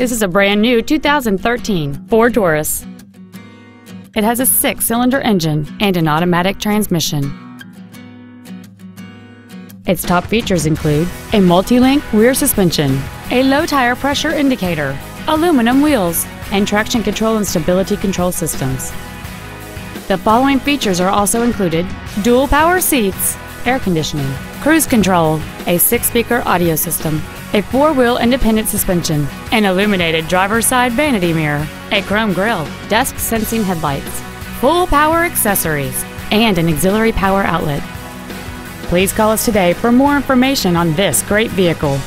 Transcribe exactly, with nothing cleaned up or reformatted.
This is a brand new two thousand thirteen Ford Taurus. It has a six-cylinder engine and an automatic transmission. Its top features include a multi-link rear suspension, a low tire pressure indicator, aluminum wheels, and traction control and stability control systems. The following features are also included: dual power seats, air conditioning, cruise control, a six-speaker audio system, a four-wheel independent suspension, an illuminated driver's side vanity mirror, a chrome grille, dusk sensing headlights, full power accessories, and an auxiliary power outlet. Please call us today for more information on this great vehicle.